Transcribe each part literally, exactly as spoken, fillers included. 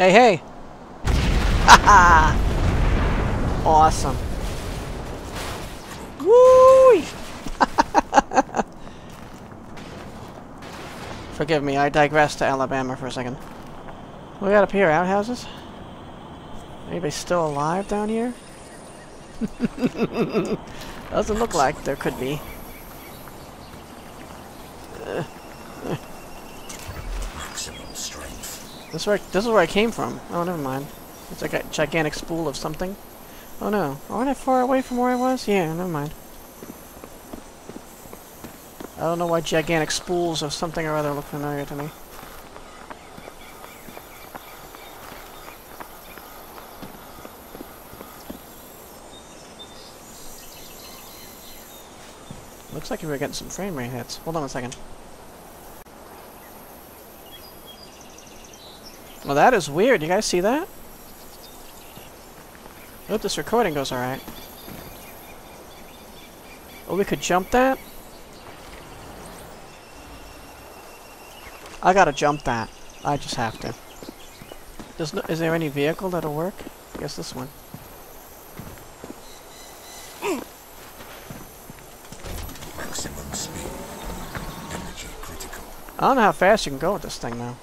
Hey, hey! Haha! Awesome. Woo! Forgive me, I digressed to Alabama for a second. What do we got up here? Outhouses? Anybody still alive down here? Doesn't look like there could be. Uh, uh. Maximum strength. This is where I, this is where I came from. Oh, never mind. It's like a gigantic spool of something. Oh no! Aren't I far away from where I was? Yeah, never mind. I don't know why gigantic spools of something or other look familiar to me. Looks like we were getting some frame rate hits. Hold on a second. Well, that is weird. You guys see that? I hope this recording goes alright. Oh, we could jump that? I gotta jump that. I just have to. There's no, is there any vehicle that'll work? I guess this one. I don't know how fast you can go with this thing now.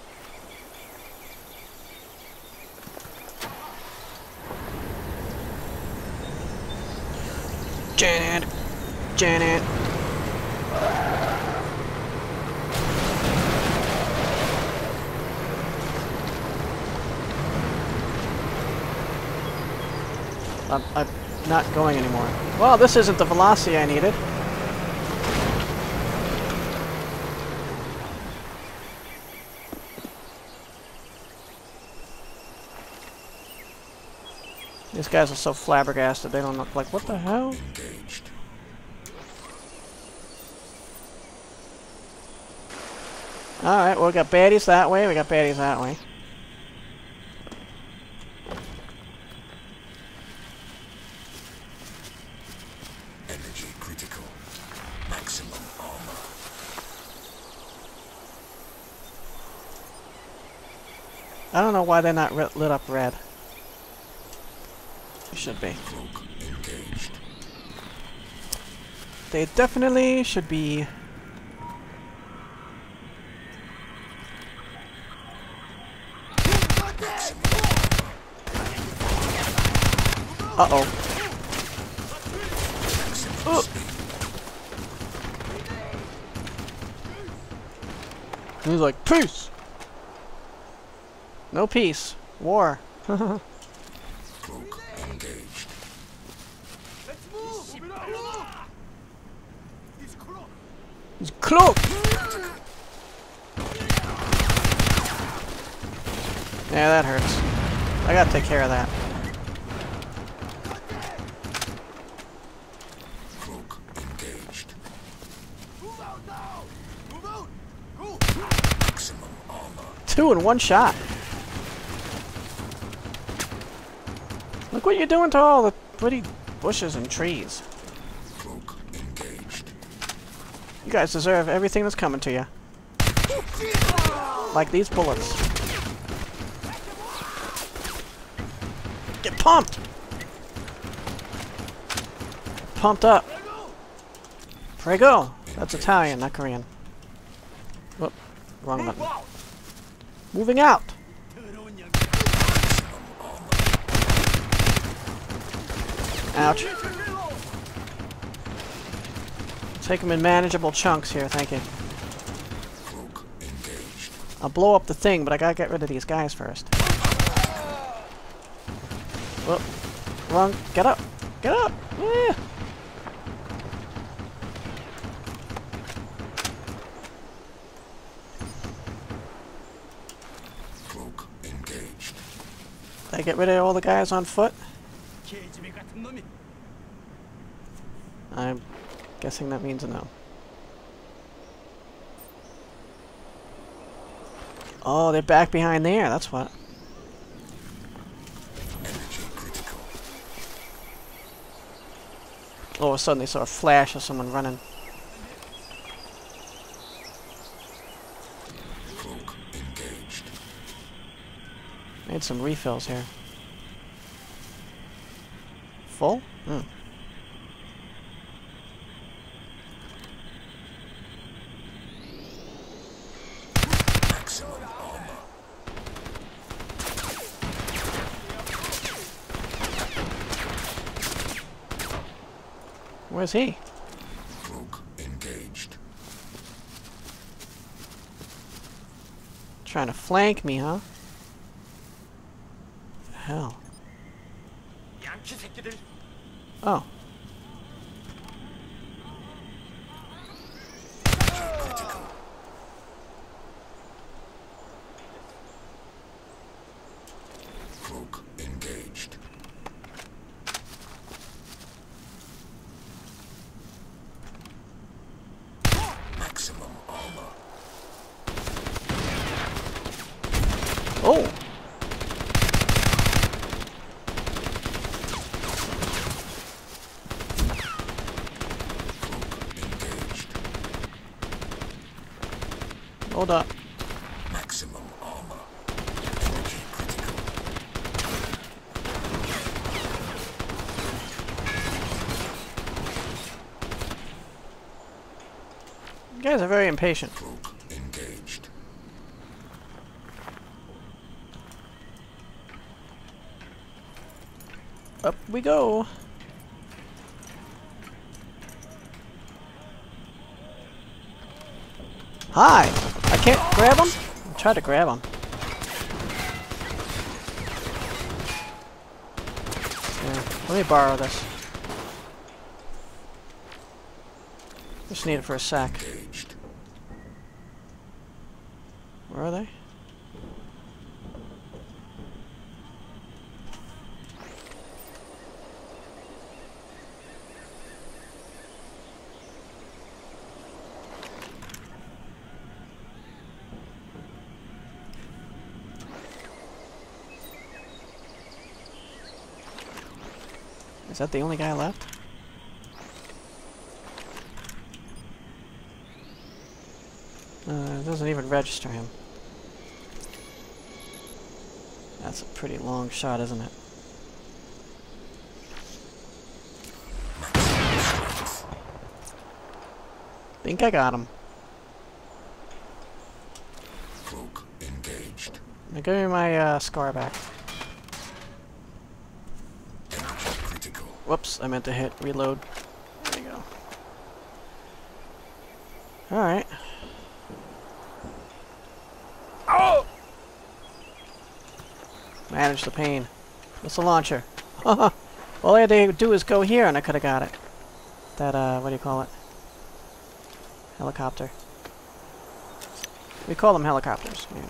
Janet! Janet! I'm, I'm not going anymore. Well, this isn't the velocity I needed. These guys are so flabbergasted, they don't look like, what the hell? Engaged. Alright, well, we got baddies that way, we got baddies that way. Energy critical. Maximum armor. I don't know why they're not re- lit up red. Should be. They definitely should be. Uh-oh. And he's like, peace! No peace. War. It's cloak! Yeah, that hurts. I gotta take care of that. Cloak engaged. Move out now! Move out! Go! Maximum armor. Two in one shot. Look what you're doing to all the pretty bushes and trees. You guys deserve everything that's coming to you. Like these bullets. Get pumped! Pumped up. Prego! That's Italian, not Korean. Whoop. Wrong button. Moving out! Ouch. Take them in manageable chunks here, thank you. I'll blow up the thing, but I gotta get rid of these guys first. Whoop. Wrong. Get up! Get up! Yeah. Did I get rid of all the guys on foot? I'm guessing that means a no. Oh, they're back behind there, that's what. All of a sudden they saw a flash of someone running. Get some refills here. Full? Mm. Where's he? Cloak engaged. Trying to flank me, huh? What the hell? Oh. Cloak engaged. Maximum armor. Oh. Hold up. Maximum armor. Approaching critical. You guys are very impatient. Cloak engaged. Up we go. Hi. Can't grab him? Try to grab him. Yeah, let me borrow this. Just need it for a sec. Where are they? Is that the only guy left? Uh, it doesn't even register him. That's a pretty long shot, isn't it? Think I got him. Cloak engaged. Now give me my uh, SCAR back. Whoops, I meant to hit reload. There we go. Alright. Oh! Manage the pain. What's the launcher? All I had to do is go here and I could have got it. That, uh, what do you call it? Helicopter. We call them helicopters. Yeah.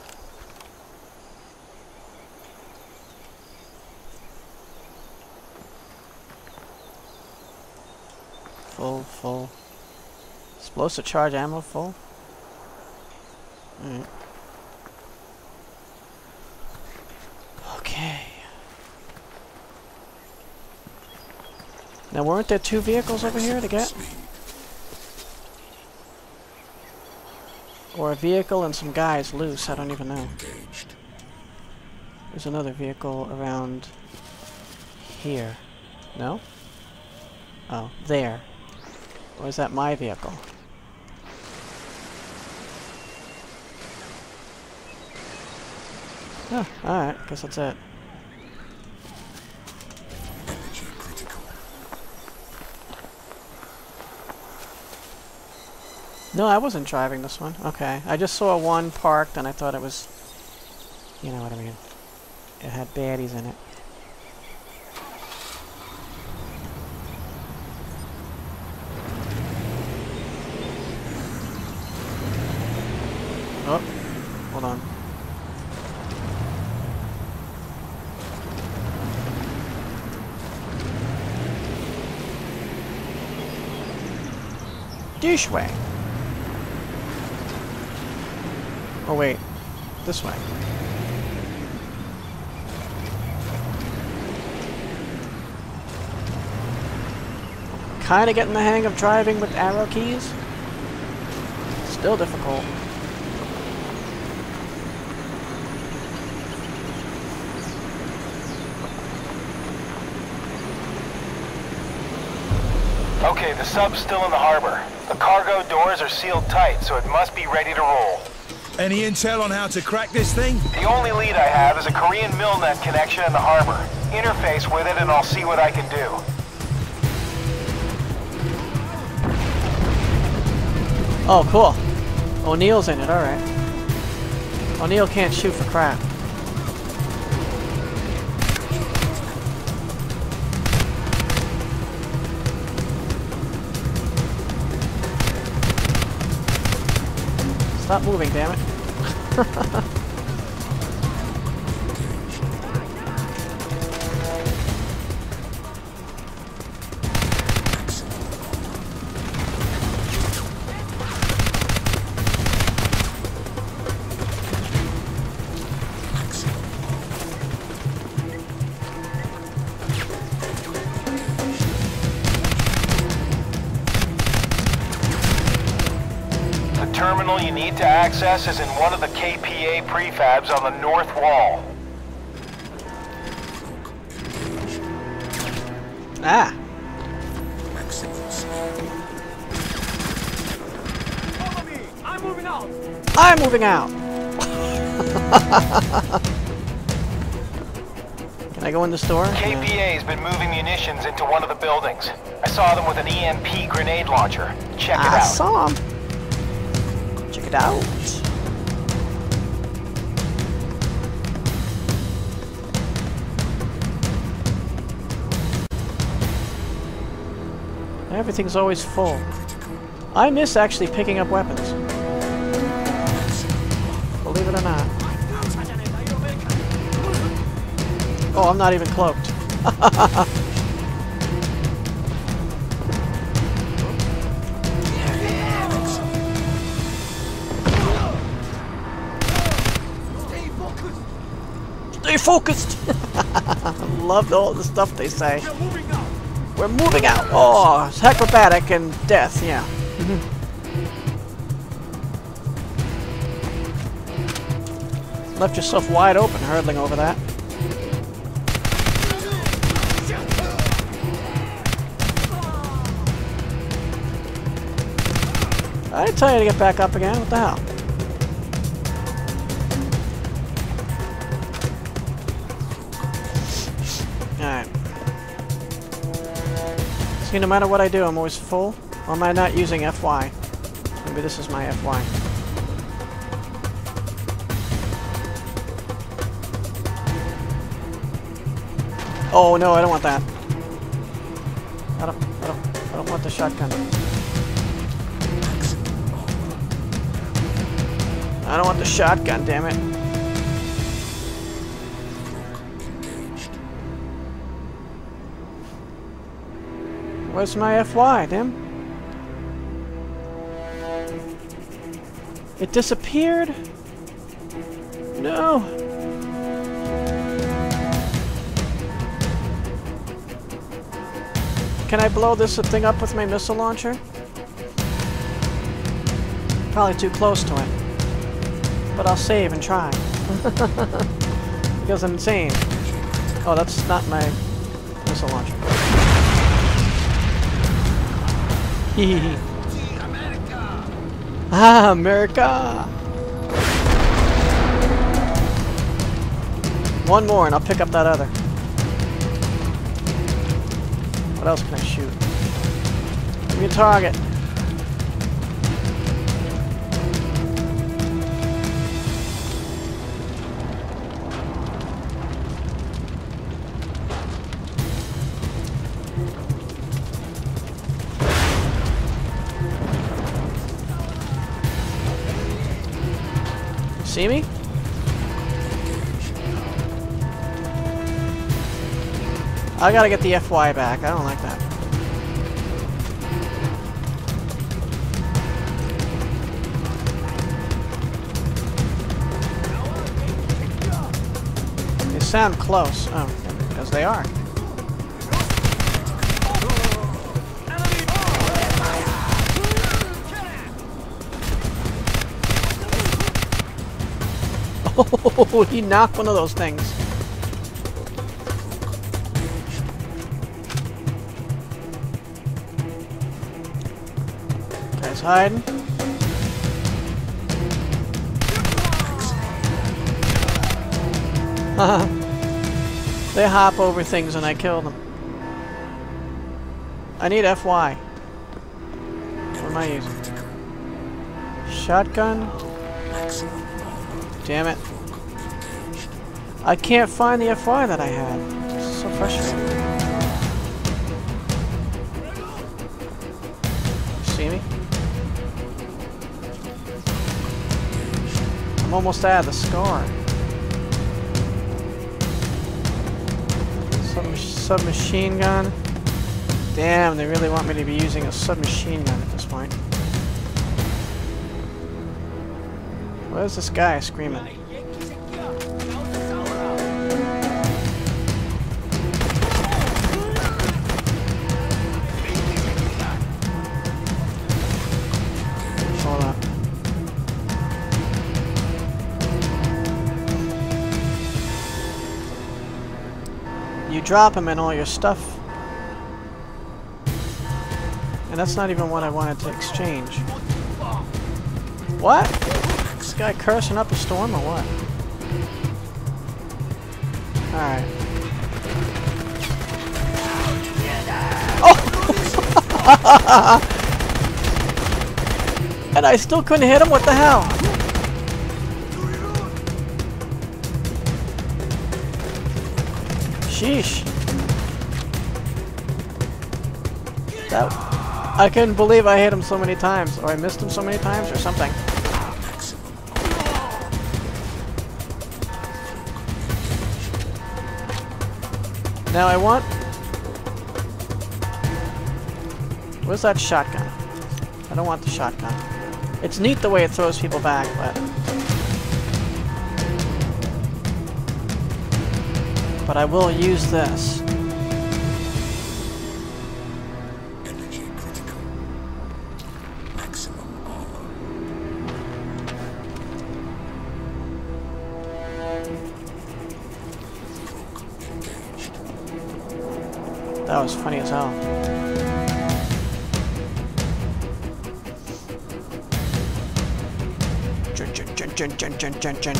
Full, full. Explosive charge ammo, full. Alright. Okay. Now, weren't there two vehicles over here to get? Or a vehicle and some guys loose, I don't even know. There's another vehicle around here. No? Oh, there. Or is that my vehicle? Oh, alright, guess that's it. Energy critical. No, I wasn't driving this one. Okay. I just saw one parked and I thought it was, you know what I mean. It had baddies in it. Oh, hold on. This way. Oh wait, this way. Kinda getting the hang of driving with arrow keys. Still difficult. Okay, the sub's still in the harbor. The cargo doors are sealed tight, so it must be ready to roll. Any intel on how to crack this thing? The only lead I have is a Korean MilNet connection in the harbor. Interface with it and I'll see what I can do. Oh, cool. O'Neill's in it, alright. O'Neill can't shoot for crap. Stop moving, damn it. You need to access is in one of the K P A prefabs on the north wall. Ah. Follow me. I'm moving out. I'm moving out. Can I go in the store? K P A's been moving munitions into one of the buildings. I saw them with an E M P grenade launcher. Check it out. I saw them. It out. Everything's always full. I miss actually picking up weapons. Believe it or not. Oh, I'm not even cloaked. Focused. Loved all the stuff they say. We're moving out. We're moving out. Oh, it's acrobatic and death. Yeah. Mm-hmm. Left yourself wide open hurdling over that. I didn't tell you to get back up again. What the hell? See, no matter what I do, I'm always full. Or am I not using F Y? Maybe this is my F Y. Oh no, I don't want that. I don't, I don't, I don't want the shotgun. I don't want the shotgun, damn it. Where's my F Y, damn? It disappeared? No! Can I blow this thing up with my missile launcher? Probably too close to it. But I'll save and try. Because I'm insane. Oh, that's not my missile launcher. America. Ah, America! One more and I'll pick up that other. What else can I shoot? Give me a target. See me? I gotta get the F Y back. I don't like that. They sound close. Oh, because they are. Oh, he knocked one of those things. side. They hop over things and I kill them. I need F Y. What am I using? Shotgun? Damn it. I can't find the F Y that I had. It's so frustrating. See me? I'm almost out of the SCAR. Sub submachine gun. Damn, they really want me to be using a submachine gun at this point. Where's this guy screaming? Drop them in all your stuff. And that's not even what I wanted to exchange. What? This guy cursing up a storm or what? Alright. Oh! And I still couldn't hit him? What the hell? Sheesh. That, I couldn't believe I hit him so many times, or I missed him so many times, or something. Now I want... Where's that shotgun? I don't want the shotgun. It's neat the way it throws people back, but... But I will use this. Energy critical. Maximum armor. That was funny as hell. Jun jun jun jun jun jun jun jun.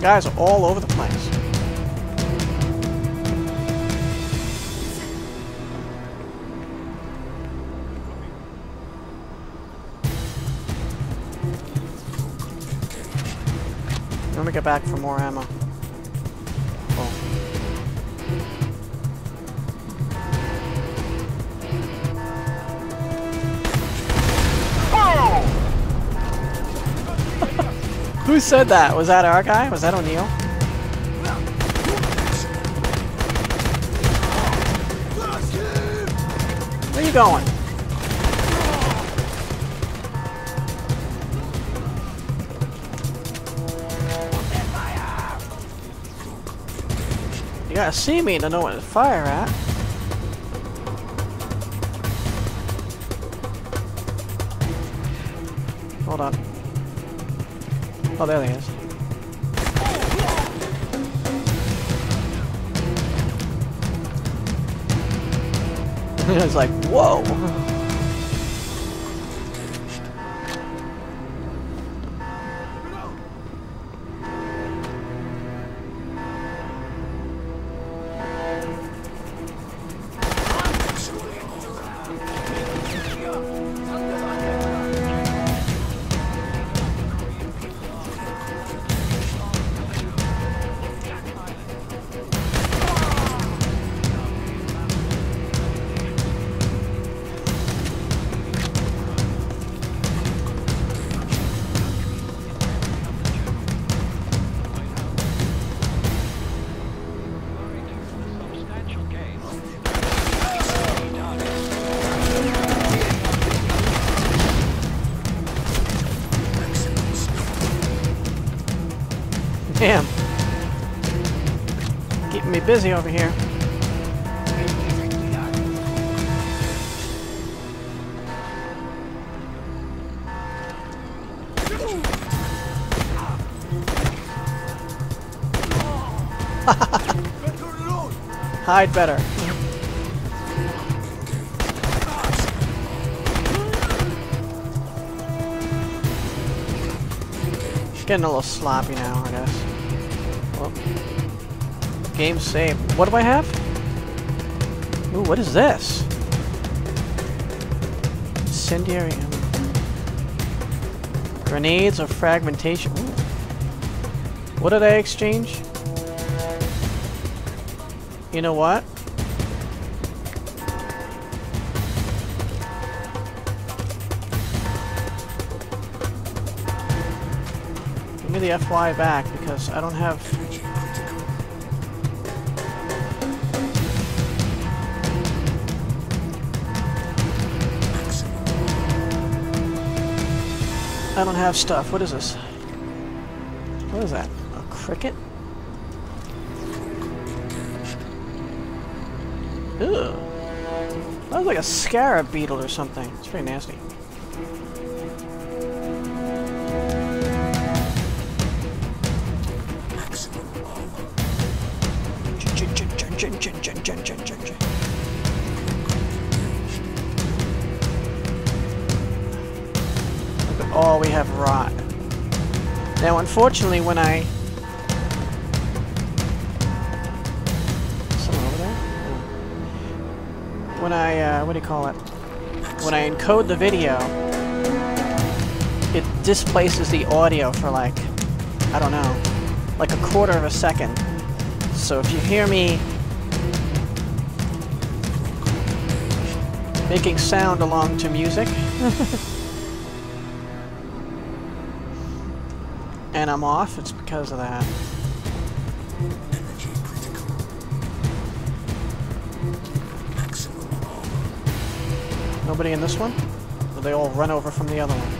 Guys are all over the place. Let me get back for more ammo. Who said that? Was that our guy? Was that O'Neill? Where are you going? You gotta see me to know what to fire at. Hold on. Oh, there he is. And I was like, whoa! Damn. Keeping me busy over here. Hide better. Getting a little sloppy now, I guess. Well, game saved. What do I have? Ooh, what is this? Incendiary. Grenades of fragmentation. Ooh. What did I exchange? You know what? The F Y back because I don't have. I don't have stuff. What is this? What is that? A cricket? Ew. That was like a scarab beetle or something. It's pretty nasty. Oh, we have rot. Now, unfortunately, when I... Someone over there? When I, uh, what do you call it? When I encode the video, it displaces the audio for like, I don't know, like a quarter of a second. So if you hear me making sound along to music, and I'm off, it's because of that. Nobody in this one? Or they all run over from the other one?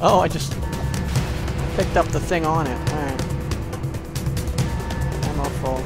Oh, I just picked up the thing on it. Alright. I'm all full.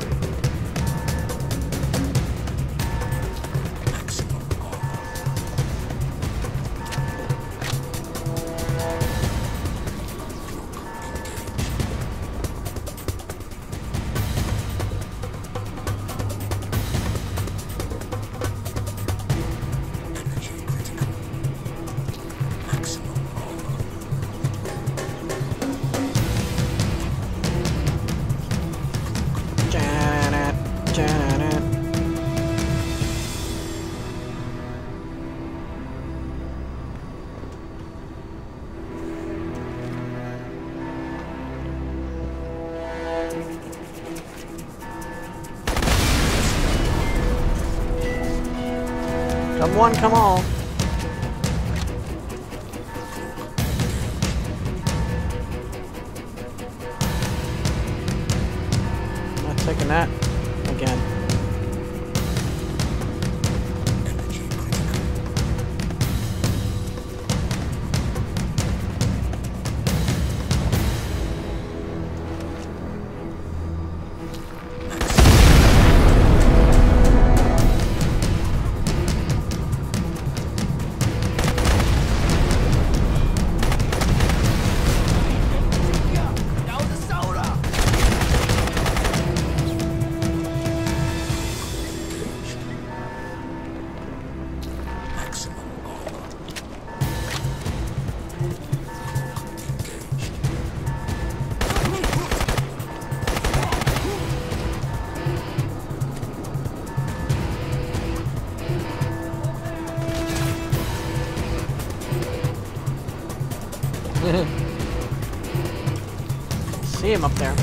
Come one, come all. Not taking that again. See him up there. He's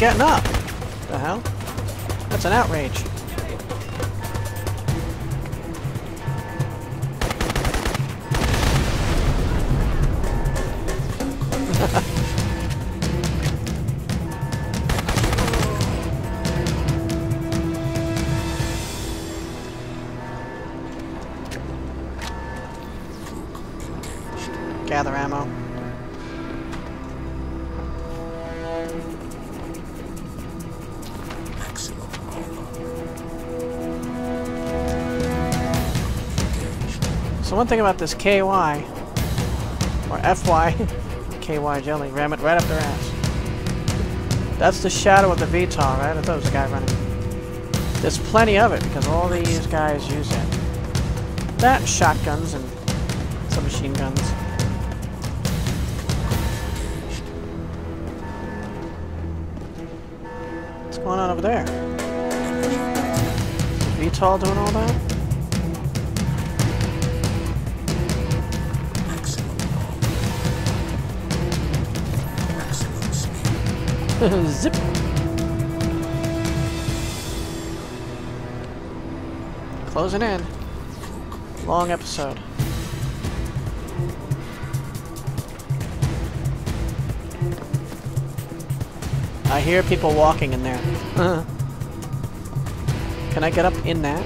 getting up. What the hell? That's an outrage. Gather ammo. Maximum ammo. So one thing about this K Y or F Y K Y jelly, ram it right up their ass. That's the shadow of the V TOL, right? I thought it was a guy running. There's plenty of it because all these guys use it. That and shotguns and some machine guns. What's going on over there? Is V TOL doing all that? Maximum. Zip! Closing in. Long episode. I hear people walking in there. Uh-huh. Can I get up in that?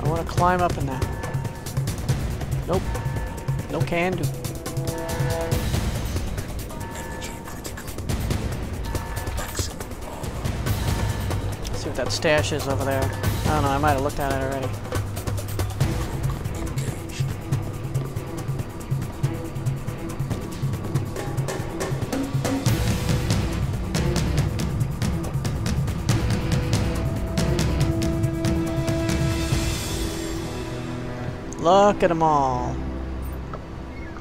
I want to climb up in that. Nope. No can do. That stash is over there. I don't know, I might have looked at it already. Look at them all.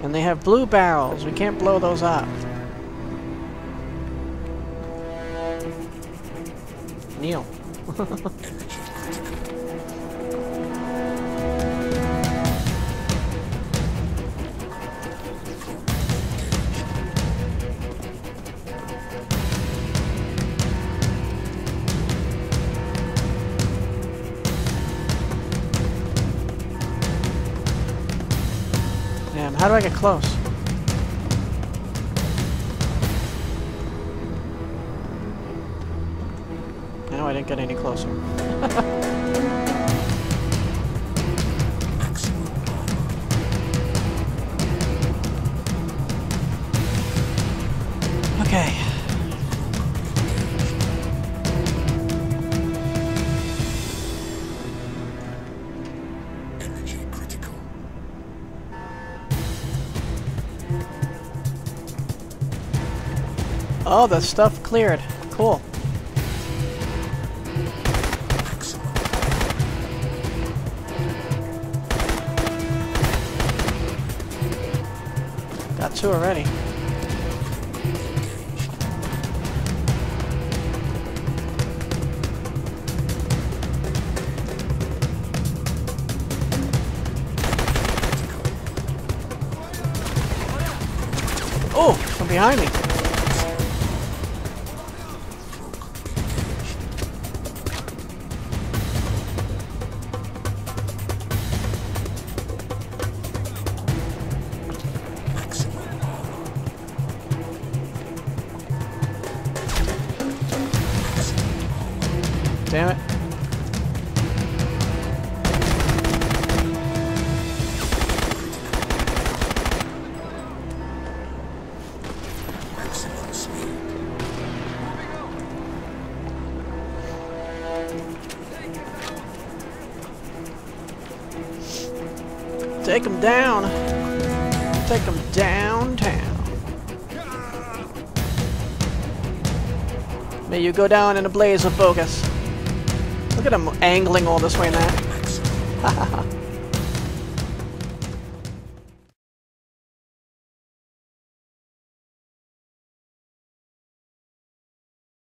And they have blue barrels. We can't blow those up. O'Neill. Damn, how do I get close? I didn't get any closer. Okay. Energy critical. Oh, the stuff cleared. Cool. Got two already. Oh, from behind me. Damn it. Take him down. Take him downtown. May you go down in a blaze of bogus. Look at him angling all this way now.